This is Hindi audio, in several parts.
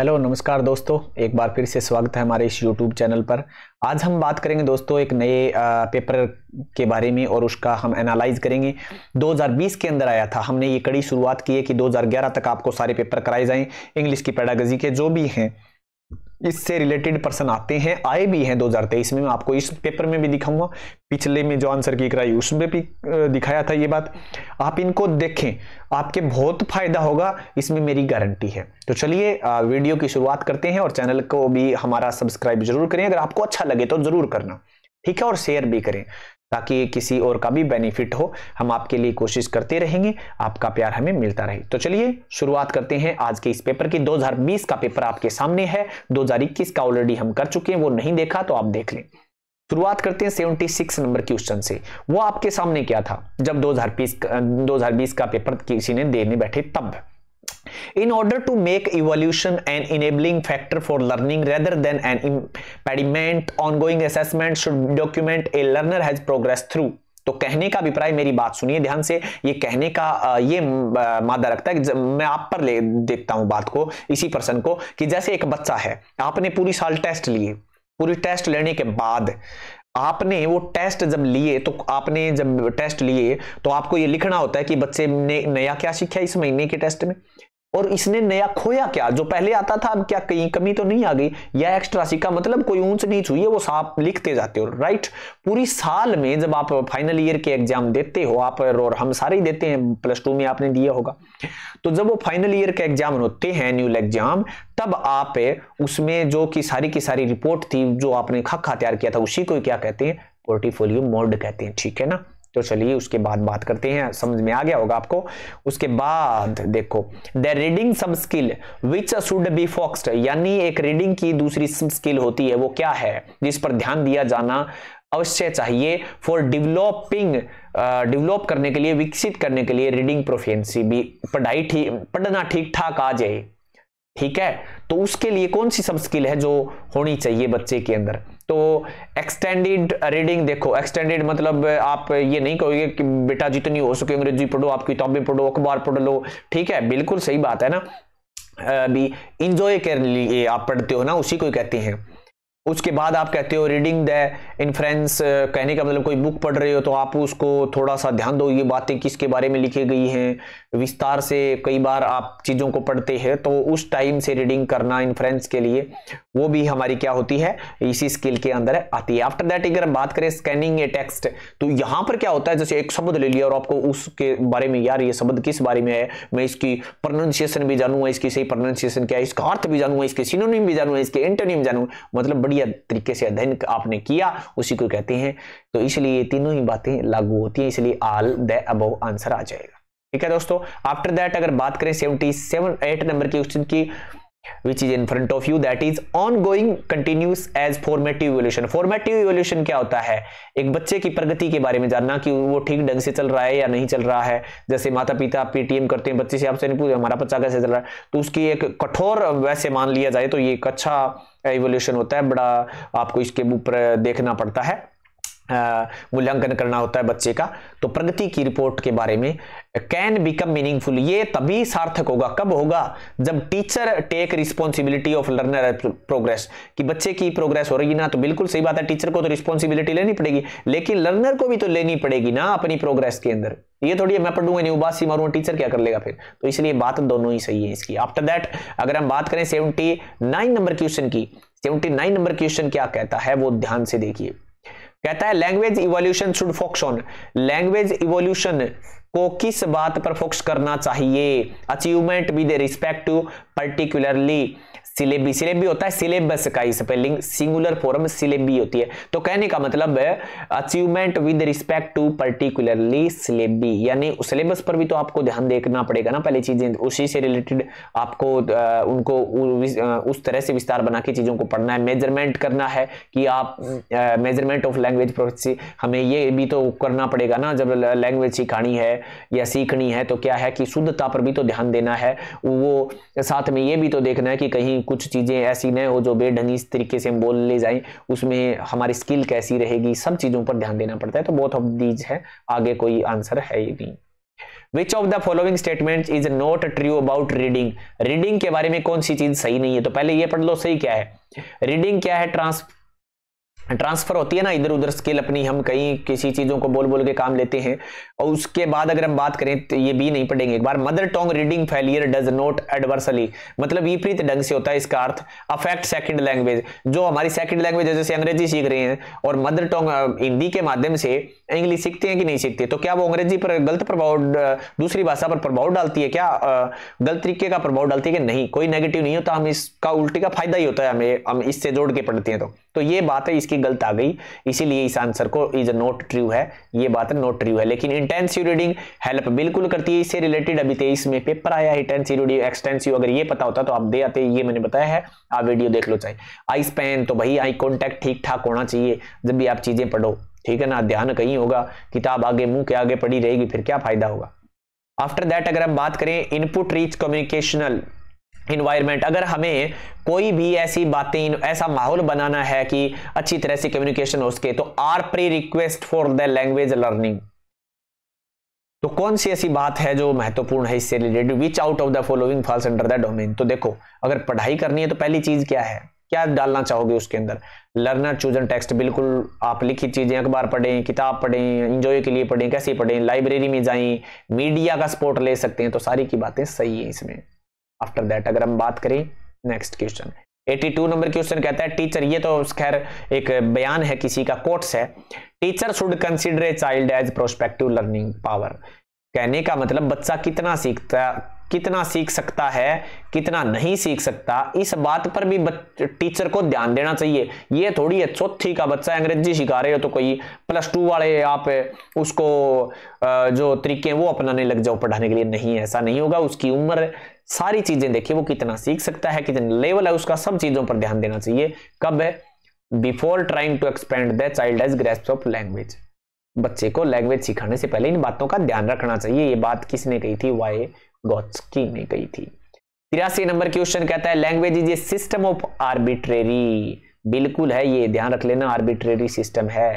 हेलो नमस्कार दोस्तों, एक बार फिर से स्वागत है हमारे इस यूट्यूब चैनल पर। आज हम बात करेंगे दोस्तों एक नए पेपर के बारे में और उसका हम एनालाइज करेंगे। 2020 के अंदर आया था, हमने ये कड़ी शुरुआत की है कि 2011 तक आपको सारे पेपर कराए जाएं। इंग्लिश की पेडागोजी के जो भी हैं इससे रिलेटेड पर्सन आते हैं, आए भी हैं 2023 में। मैं आपको इस पेपर में भी दिखाऊंगा, पिछले में जो आंसर की कराई उसमें भी दिखाया था ये बात। आप इनको देखें, आपके बहुत फायदा होगा, इसमें मेरी गारंटी है। तो चलिए वीडियो की शुरुआत करते हैं और चैनल को भी हमारा सब्सक्राइब जरूर करें, अगर आपको अच्छा लगे तो जरूर करना, ठीक है, और शेयर भी करें ताकि किसी और का भी बेनिफिट हो। हम आपके लिए कोशिश करते रहेंगे, आपका प्यार हमें मिलता रहे। तो चलिए शुरुआत करते हैं आज के इस पेपर की। 2020 का पेपर आपके सामने है, 2021 का ऑलरेडी हम कर चुके हैं, वो नहीं देखा तो आप देख लें। शुरुआत करते हैं 76 नंबर क्वेश्चन से। वो आपके सामने क्या था जब 2020 का पेपर किसी ने देने बैठे तब। In order to make evolution an enabling factor for learning rather than an impediment, ongoing assessment should document a learner has progressed through। तो कहने का अभिप्राय, मेरी बात सुनिए ध्यान से, ये कहने का ये मादा रखता है। मैं आप पर ले देखता हूं बात को, इसी पर्सन को, कि जैसे एक बच्चा है, आपने पूरी साल टेस्ट लिए, पूरी टेस्ट लेने के बाद आपने वो टेस्ट जब लिए तो आपको ये लिखना होता है कि बच्चे ने नया क्या सीखा इस महीने के टेस्ट में और इसने नया खोया क्या, जो पहले आता था अब क्या कहीं कमी तो नहीं आ गई या एक्स्ट्रा सीखा, मतलब कोई ऊंच नीच हुई है, वो आप लिखते जाते हो, राइट। पूरी साल में जब आप फाइनल ईयर के एग्जाम देते हो आप, और हम सारे ही देते हैं, प्लस 2 में आपने दिया होगा, तो जब वो फाइनल ईयर के एग्जाम होते हैं, एनुअल एग्जाम, तब आप उसमें जो की सारी रिपोर्ट थी जो आपने खाका तैयार किया था उसी को क्या कहते हैं, पोर्टफोलियो मोड कहते हैं, ठीक है ना। तो चलिए उसके बाद बात करते हैं, समझ में आ गया होगा आपको। उसके बाद देखो, the reading sub skill which should be focused, यानी एक रीडिंग की दूसरी सब स्किल होती है, वो क्या है जिस पर ध्यान दिया जाना अवश्य चाहिए। फॉर डेवलप करने के लिए, विकसित करने के लिए रीडिंग प्रोफिशिएंसी भी, पढ़ना ठीक ठाक आ जाए, ठीक है। तो उसके लिए कौन सी सब स्किल है जो होनी चाहिए बच्चे के अंदर, तो एक्सटेंडेड रीडिंग। देखो एक्सटेंडेड मतलब आप ये नहीं कहोगे कि बेटा जितनी हो सके अंग्रेजी पढ़ो, आप किताबें पढ़ो, अखबार पढ़ लो, ठीक है, बिल्कुल सही बात है ना। अभी इंजॉय के लिए आप पढ़ते हो ना, उसी को कहते हैं। उसके बाद आप कहते हो रीडिंग द इन्फ्रेंस, कहने का मतलब कोई बुक पढ़ रहे हो तो आप उसको थोड़ा सा ध्यान दो, ये बातें किसके बारे में लिखी गई हैं विस्तार से। कई बार आप चीज़ों को पढ़ते हैं तो उस टाइम से रीडिंग करना इन्फ्रेंस के लिए, वो भी हमारी क्या होती है, इसी स्किल के अंदर आती है। आफ्टर दैट अगर बात करें स्कैनिंग ए टेक्स्ट, तो यहाँ पर क्या होता है, जैसे एक शब्द ले लिया और आपको उसके बारे में, यार ये शब्द किस बारे में है, मैं इसकी प्रोनाउंसिएशन भी जानूंगा, इसकी सही प्रोनाउंसिएशन क्या है, इसका अर्थ भी जानूंगा, इसके सिनोनिम भी जानूंगा, इसके एंटोनिम जानूंगा, मतलब तरीके से अध्ययन आपने किया, उसी को कहते हैं। तो इसलिए तीनों ही बातें लागू होती हैं, इसलिए ऑल द अबव आंसर आ जाएगा, ठीक है दोस्तों। आफ्टर दैट अगर बात करें 78 नंबर के क्वेश्चन की, which is in front of you, that is ongoing continuous as formative evolution। formative evolution क्या होता है, एक बच्चे की प्रगति के बारे में जानना कि वो ठीक ढंग से चल रहा है या नहीं चल रहा है। जैसे माता पिता पीटीएम करते हैं बच्चे से, आपसे नहीं पूछे हमारा बच्चा कैसे चल रहा है, तो उसकी एक कठोर वैसे मान लिया जाए तो ये एक अच्छा इवोल्यूशन होता है, बड़ा आपको इसके ऊपर देखना पड़ता है, मूल्यांकन करना होता है बच्चे का। तो प्रगति की रिपोर्ट के बारे में, कैन बिकम मीनिंगफुल, ये तभी सार्थक होगा, कब होगा, जब teacher take responsibility of learner progress, कि बच्चे की प्रोग्रेस हो रही ना, तो बिल्कुल सही बात है, टीचर को तो रिस्पॉन्सिबिलिटी लेनी पड़ेगी, लेकिन लर्नर को भी तो लेनी पड़ेगी ना अपनी प्रोग्रेस के अंदर। ये थोड़ी है मैं पढ़ूंगा नहीं, उबासी मारूंगा, टीचर क्या कर लेगा फिर, तो इसलिए बात दोनों ही सही है इसकी। आफ्टर दैट अगर हम बात करें 79 नंबर क्वेश्चन की, 79 नंबर क्वेश्चन क्या कहता है वो ध्यान से देखिए। कहता है language evolution should focus on, language evolution को किस बात पर फोकस करना चाहिए। Achievement with respect to particularly syllabi, syllabi होता है सिलेबस का, स्पेलिंग सिंगुलर फॉर्म सिलेबी होती है। तो कहने का मतलब है achievement with respect to particularly syllabi, यानी सिलेबस पर भी तो आपको ध्यान देखना पड़ेगा ना, पहले चीजें उसी से रिलेटेड आपको उनको उस तरह से विस्तार बना के चीजों को पढ़ना है। मेजरमेंट करना है कि आप मेजरमेंट ऑफ लैंग्वेज प्रोफेसी, हमें ये भी तो करना पड़ेगा ना, जब लैंग्वेज सिखानी है या सीखनी है तो क्या है कि शुद्धता पर भी तो ध्यान देना है, वो साथ में ये भी तो देखना है कि कहीं कुछ चीजें ऐसी न हो जो बेढंगी तरीके से हम बोल ले जाएं, उसमें हमारी स्किल कैसी रहेगी, सब चीजों पर ध्यान देना पड़ता है। तो बोथ ऑफ दीज है, आगे कोई आंसर है ही नहीं। Which of the following statement is not true about reading, reading के बारे में कौन सी चीज सही नहीं है। तो पहले ये पढ़ लो सही क्या है। रीडिंग क्या है, ट्रांसफर होती है ना इधर उधर स्किल अपनी, हम कहीं किसी चीजों को बोल बोल के काम लेते हैं। और उसके बाद अगर हम बात करें तो ये भी नहीं पढ़ेंगे एक बार। Mother tongue reading failure does not adversely, मतलब विपरीत ढंग से होता है, इसका अर्थ अफेक्ट सेकंड लैंग्वेज। जो हमारी सेकंड लैंग्वेज जैसे अंग्रेजी सीख रहे हैं और मदर टंग हिंदी के माध्यम से इंग्लिश सीखते हैं कि नहीं सीखते, तो क्या वो अंग्रेजी पर गलत प्रभाव, दूसरी भाषा पर प्रभाव डालती है, क्या गलत तरीके का प्रभाव डालती है कि नहीं? कोई नेगेटिव नहीं होता, हम इसका उल्टे का फायदा ही होता है हमें, हम इससे जोड़ के पढ़ते हैं। तो ये बात है, इसकी गलत आ गई, इसीलिए इस आंसर को इज नॉट ट्रू है, ये बात नॉट ट्रू है। लेकिन इंटेंसिव रीडिंग हेल्प बिल्कुल करती है, इससे रिलेटेड अभी 23 में पेपर आया है इंटेंसिव रीडिंग एक्सटेंसिव, अगर ये पता होता तो आप दे आते, ये मैंने बताया है, आप वीडियो देख लो चाहे। आई स्पैन, तो भाई आई कॉन्टेक्ट ठीक ठाक होना चाहिए जब भी आप चीजें पढ़ो, ठीक है ना, ध्यान कहीं होगा, किताब आगे मुंह के आगे पड़ी रहेगी फिर क्या फायदा होगा। आफ्टर दैट अगर हम बात करें इनपुट रिच कम्युनिकेशनल इन्वायरमेंट, अगर हमें कोई भी ऐसी बातें, ऐसा माहौल बनाना है कि अच्छी तरह से कम्युनिकेशन हो सके, तो are pre request for the language learning, तो कौन सी ऐसी बात है जो महत्वपूर्ण है इससे related. Which out of the following falls under the domain, तो देखो अगर पढ़ाई करनी है तो पहली चीज क्या है, क्या डालना चाहोगे उसके अंदर। लर्नर चूजन टेक्स्ट, बिल्कुल आप लिखित चीजें, अखबार पढ़ें, किताब पढ़ें, एंजॉय के लिए पढ़ें, कैसे पढ़ें, लाइब्रेरी में जाएं, मीडिया का सपोर्ट ले सकते हैं, तो सारी की बातें सही है इसमें। आफ्टर दैट अगर हम बात करें नेक्स्ट क्वेश्चन 82 नंबर क्वेश्चन कहता है टीचर, ये तो खैर एक बयान है किसी का, कोट्स है, teacher should consider a child as prospective learning power, कहने का मतलब बच्चा कितना सीख सकता है, कितना नहीं सीख सकता, इस बात पर भी टीचर को ध्यान देना चाहिए। ये थोड़ी है चौथी का बच्चा अंग्रेजी सिखा रहे हो तो कोई +2 वाले आप उसको जो तरीके हैं वो अपनाने लग जाओ पढ़ाने के लिए, नहीं, ऐसा नहीं होगा। उसकी उम्र, सारी चीजें देखिए, वो कितना सीख सकता है, कितना लेवल है उसका, सब चीजों पर ध्यान देना चाहिए। कब है, before trying to expand the child as grasp of language, बच्चे को लैंग्वेज सिखाने से पहले इन बातों का ध्यान रखना चाहिए। ये बात किसने कही थी, वाई गोत्स्की ने कही थी। 83 नंबर क्वेश्चन कहता है language is a system of arbitrary, बिल्कुल है ये, ध्यान रख लेना, आर्बिट्रेरी सिस्टम है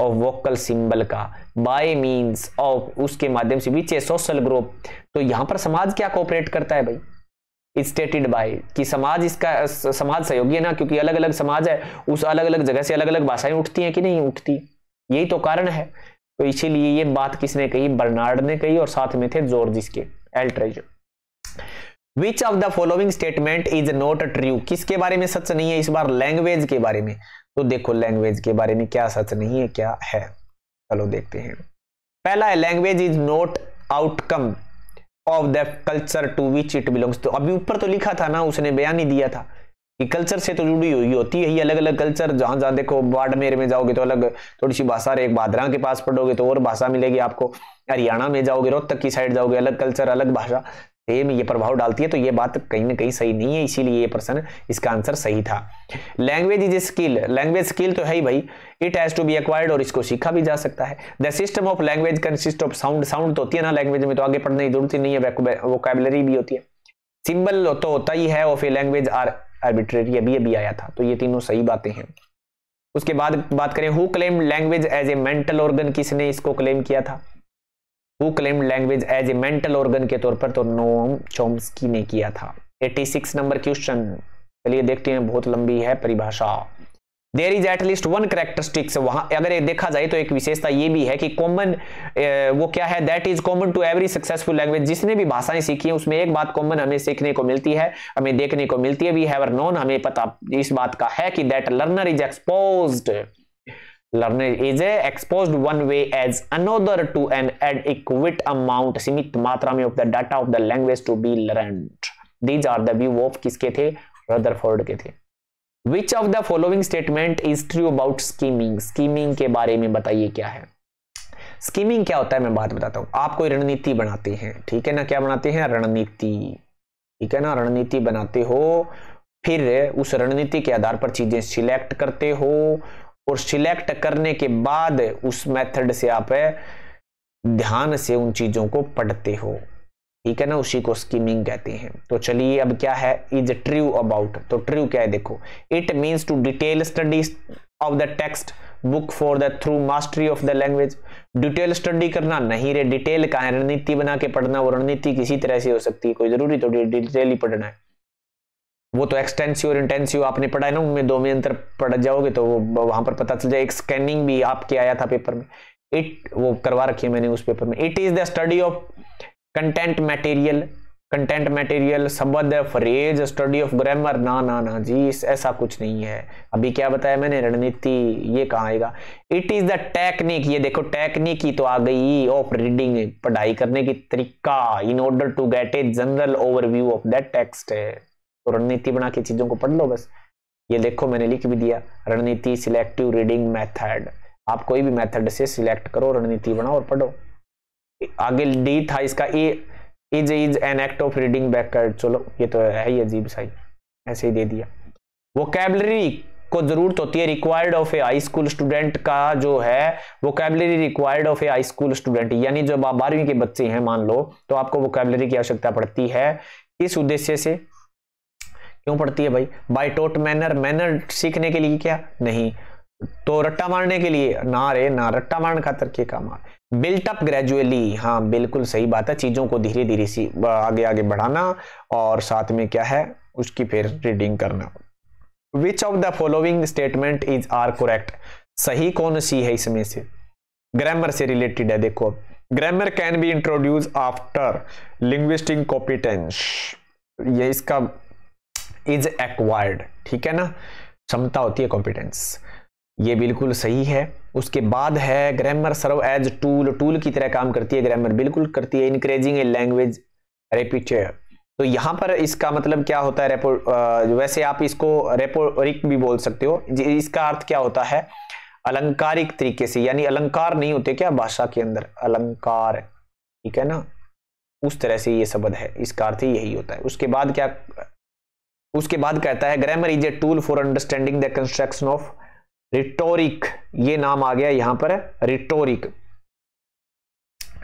ऑफ वोकल सिंबल का, बाय मींस ऑफ, उसके माध्यम से, विच ए सोशल ग्रुप, तो यहां पर समाज क्या कोऑपरेट करता है भाई, स्टेटेड बाय, कि समाज, इसका समाज सहयोगी है ना, क्योंकि अलग अलग समाज है, उस अलग अलग जगह से अलग अलग भाषाएं उठती हैं कि नहीं उठती, यही तो कारण है। तो इसीलिए ये बात किसने कही, बर्नार्ड ने कही, और साथ में थे जॉर्ज इसके एल्ट्रेज। Which of the following statement is not true, किसके बारे में सच नहीं है इस बार, लैंग्वेज के बारे में। तो देखो लैंग्वेज के बारे में क्या सच नहीं है, क्या है, चलो देखते हैं। पहला है language is not outcome of the culture to which it belongs, तो अभी ऊपर तो लिखा था ना, उसने बयान ही दिया था कि कल्चर से तो जुड़ी हुई होती है, अलग अलग कल्चर, जहां जहां देखो बाड़मेर में जाओगे तो अलग थोड़ी सी भाषा, एक भादरा के पास पढ़ोगे तो और भाषा मिलेगी आपको, हरियाणा में जाओगे, रोहतक की साइड जाओगे, अलग कल्चर अलग भाषा, सेम ये प्रभाव डालती है। तो ये बात कहीं ना कहीं सही नहीं है, इसीलिए ये प्रश्न, इसका आंसर सही था। Language is skill, language skill तो है ही भाई, it has to be acquired, और इसको सीखा भी जा सकता है। The system of language consist of sound, sound तो होती है ना लैंग्वेज में, तो आगे पढ़ने की जरूरत ही नहीं है, वोकैबुलरी भी होती है। सिंबल तो होता ही है of a language are arbitrary, अभी आया था, तो ये तीनों सही बातें हैं। उसके बाद बात करें who claim language as a mental organ, किसने इसको क्लेम किया था, who claim language as a mental organ के तौर पर, तो नोम चॉम्स्की ने किया था। 86 नंबर क्वेश्चन, चलिए देखते हैं, बहुत लंबी है परिभाषा। There is at least one characteristics, वहां अगर ये देखा जाए तो एक विशेषता ये भी है कि कॉमन, वो क्या है, that is common to every successful language, जिसने भी भाषाएं सीखी हैं उसमें एक बात कॉमन हमें सीखने को मिलती है, हमें देखने को मिलती है, वी हैव नोन, हमें पता इस बात का है कि that learner is exposed, learner is exposed one way as another to an adequate amount, सीमित मात्रा में of the data of the language to be learned. These are the view of, किसके थे, रदरफोर्ड के थे। Which of the following statement is true about scheming? Scheming के बारे में बताइए क्या है। Scheming क्या होता है, मैं बात बताता हूँ। आप कोई रणनीति बनाते हैं, ठीक है ना, क्या बनाते हैं, रणनीति, ठीक है ना, रणनीति बनाते हो, फिर उस रणनीति के आधार पर चीजें सिलेक्ट करते हो, और सिलेक्ट करने के बाद उस मेथड से आप ध्यान से उन चीजों को पढ़ते हो, ठीक है ना, उसी को स्कीमिंग कहते हैं। तो चलिए अब क्या है, इज ट्रू अबाउट। तो ट्रू क्या है, देखो, it means to detail studies of the text book for the through mastery of the language. Detail study करना नहीं रे, डिटेल का है, रणनीति बना के पढ़ना। वो रणनीति किसी तरह से हो सकती है, कोई जरूरी तो डिटेल ही पढ़ना है। वो तो एक्सटेंसिव और इंटेंसिव आपने पढ़ा है ना, उनमें दो में अंतर पढ़ जाओगे तो वो वहां पर पता चल जाए। एक स्कैनिंग भी आपके आया था पेपर में, इट वो करवा रखी है मैंने उस पेपर में। It is the study of content material, content material, शब्द, फ्रेज, स्टडी ऑफ ग्रामर। ना ना ना जी, ऐसा कुछ नहीं है। अभी क्या बताया मैंने, रणनीति, ये कहाँ आएगा। इट इज द टेक्निक, ये देखो टेक्निक ही तो आ गई, ऑफ रीडिंग, पढ़ाई करने की तरीका, in order to get a general overview of that text. तो रणनीति बना के चीजों को पढ़ लो बस। ये देखो मैंने लिख भी दिया, रणनीति सिलेक्टिव रीडिंग मेथड। आप कोई भी मेथड से सिलेक्ट करो, रणनीति बनाओ और पढ़ो। आगे डी था इसका, a is an act of reading backward. चलो ये तो है ही अजीब सा, ऐसे ही दे दिया। वोकैबुलरी को जरूरत होती है, required of a high school student का जो है, vocabulary required of a high school student, यानी जो 12वीं के बच्चे हैं मान लो, तो आपको वोकैबुलरी की आवश्यकता पड़ती है। इस उद्देश्य से क्यों पड़ती है भाई, बाय टोट मैनर, मैनर सीखने के लिए, क्या नहीं तो रट्टा मारने के लिए, ना रे ना, रट्टा मारने खातर के काम आ। बिल्ट अप ग्रेजुअली, हाँ बिल्कुल सही बात है, चीजों को धीरे धीरे सी आगे आगे बढ़ाना और साथ में क्या है उसकी फिर रीडिंग करना। Which of the following statement is are correct, सही कौन सी है इसमें से, ग्रामर से रिलेटेड है। देखो, grammar can be introduce after linguistic competence, ये इसका इज एक्वायर्ड, ठीक है ना, क्षमता होती है कॉम्पिटेंस, ये बिल्कुल सही है। उसके बाद है grammar serve as tool, tool की तरह काम करती है ग्रामर, बिल्कुल करती है। इनक्रेजिंग ए लैंग्वेज रेपिटेयर, तो यहाँ पर इसका मतलब क्या होता है, वैसे आप इसको रेपोरिक भी बोल सकते हो। इसका अर्थ क्या होता है, अलंकारिक तरीके से, यानी अलंकार नहीं होते क्या भाषा के अंदर, अलंकार, ठीक है ना, उस तरह से ये शब्द है, इसका अर्थ ही यही होता है। उसके बाद क्या, उसके बाद कहता है grammar is a tool for understanding the construction of rhetoric, ये नाम आ गया यहां पर, रिटोरिक,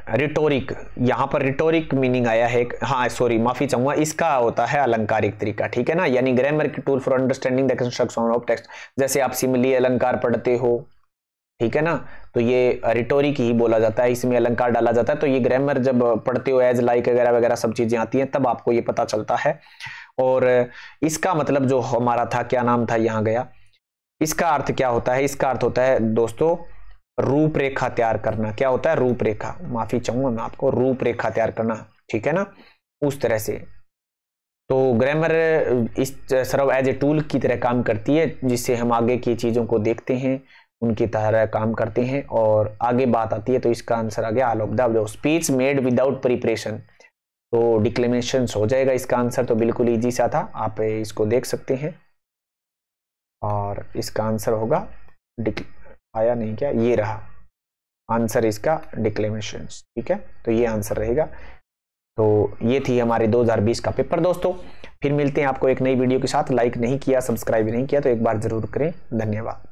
रिटोरिक, यहां पर रिटोरिक मीनिंग आया है, हाँ सॉरी माफी चाहूंगा, इसका होता है अलंकारिक तरीका, ठीक है ना, यानी ग्रामर की tool for understanding the construction of text. जैसे आप सिमिली अलंकार पढ़ते हो, ठीक है ना, तो ये रिटोरिक ही बोला जाता है, इसमें अलंकार डाला जाता है। तो ये ग्रामर जब पढ़ते हो, एज, लाइक वगैरह वगैरह सब चीजें आती हैं, तब आपको ये पता चलता है। और इसका मतलब जो हमारा था, क्या नाम था, यहाँ गया, इसका अर्थ क्या होता है, इसका अर्थ होता है दोस्तों रूपरेखा तैयार करना। क्या होता है, रूपरेखा, माफी चाहूंगा मैं आपको, रूपरेखा तैयार करना, ठीक है ना, उस तरह से। तो ग्रामर इस सर्व एज ए टूल की तरह काम करती है, जिससे हम आगे की चीजों को देखते हैं, उनकी तरह काम करते हैं। और आगे बात आती है, तो इसका आंसर आ गया all of the speech made without preparation, तो डिक्लेमेशन हो जाएगा इसका आंसर। तो बिल्कुल ईजी सा था, आप इसको देख सकते हैं, और इसका आंसर होगा, आया नहीं क्या, ये रहा आंसर इसका, डिक्लेमेशन, ठीक है, तो ये आंसर रहेगा। तो ये थी हमारे 2020 का पेपर दोस्तों। फिर मिलते हैं आपको एक नई वीडियो के साथ। लाइक नहीं किया, सब्सक्राइब नहीं किया तो एक बार जरूर करें। धन्यवाद।